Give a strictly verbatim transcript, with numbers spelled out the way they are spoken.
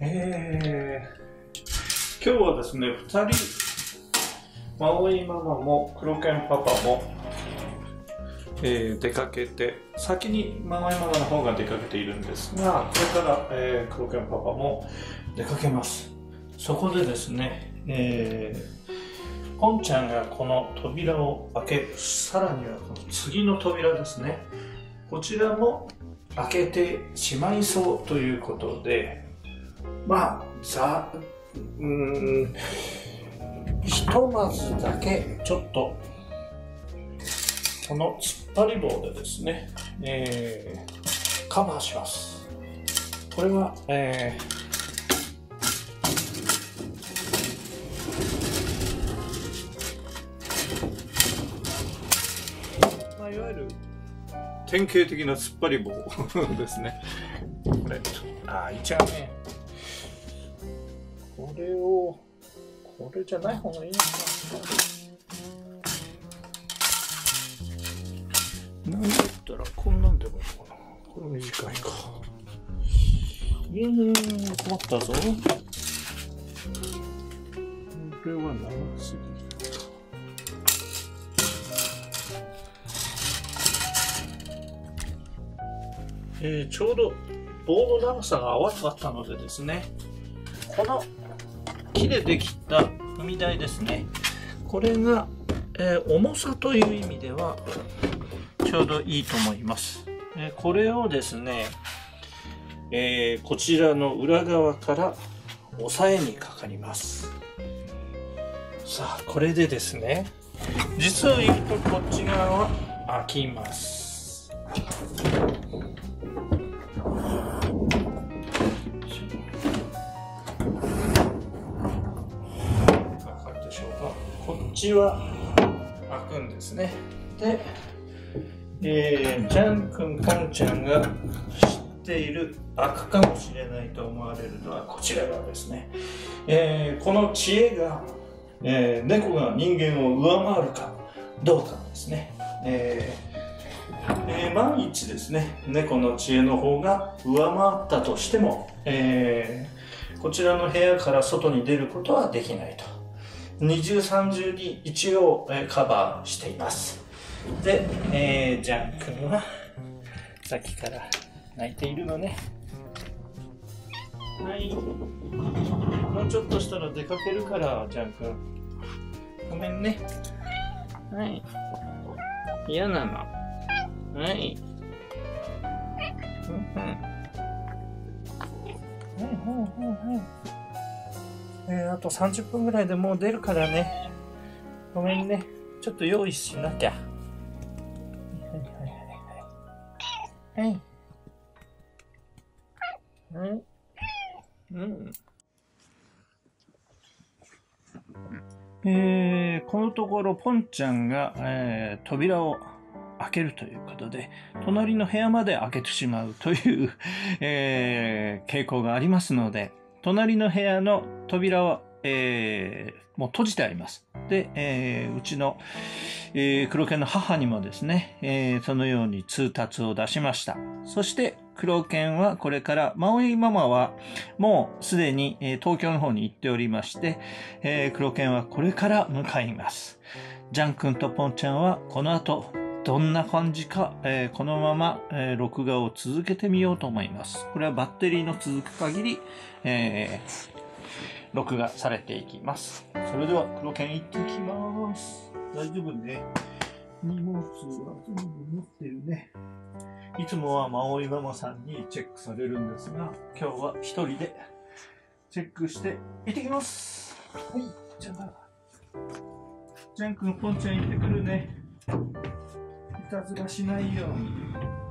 えー、今日はですね、ふたり、まおいママも黒犬パパも、えー、出かけて、先にまおいママの方が出かけているんですが、これから、えー、黒犬パパも出かけます。そこでですね、えー、ポンちゃんがこの扉を開け、さらにはこの次の扉ですね、こちらも開けてしまいそうということで、まあ、ざ、うーん、ひとまずだけ、ちょっと、この突っ張り棒でですね、えー、カバーします。これは、えー、まあ、いわゆる、典型的な突っ張り棒ですね。これ、あ、いっちゃうね。これを、これじゃない方がいいのかな。なんだったらこんなんでもいいのかな。これ短いか。いやー、困ったぞ。これは長すぎる。えー、ちょうど棒の長さが合わなかったのでですね、この木でできた踏み台ですね、これが、えー、重さという意味ではちょうどいいと思います、えー、これをですね、えー、こちらの裏側から押さえにかかります。さあこれでですね、実を言うとこっち側は開きます。こっちは開くんですね。で、えー、ジャン君、ポンちゃんが知っている、開くかもしれないと思われるのはこちら側ですね。えー、この知恵が、えー、猫が人間を上回るかどうかですね。えーえー、万一ですね、猫の知恵の方が上回ったとしても、えー、こちらの部屋から外に出ることはできないと。二重三重に一応カバーしています。で、えー、ジャン君はさっきから泣いているのね。はい。もうちょっとしたら出かけるから、ジャン君。ごめんね。はい。嫌なの。はい。うんうん。はいはいはいはい。えー、あとさんじゅっぷんぐらいでもう出るからね。ごめんね。ちょっと用意しなきゃ。はいはいはいはい。はい。うん。えー、このところポンちゃんが、えー、扉を開けるということで、隣の部屋まで開けてしまうという、えー、傾向がありますので、隣の部屋の扉は、えー、もう閉じてあります。で、えー、うちの、えー、黒犬の母にもですね、えー、そのように通達を出しました。そして黒犬はこれから、まおいママはもうすでに、えー、東京の方に行っておりまして、えー、黒犬はこれから向かいます。ジャン君とポンちゃんはこの後どんな感じか、えー、このまま、えー、録画を続けてみようと思います。これはバッテリーの続く限り、えー録画されていきます。それでは黒犬行ってきます。大丈夫ね。荷物は全部持ってるね。いつもはまおいママさんにチェックされるんですが、今日は一人でチェックして行ってきます。はい、じゃあ、ジャン君、ポンちゃん行ってくるね。いたずらしないように。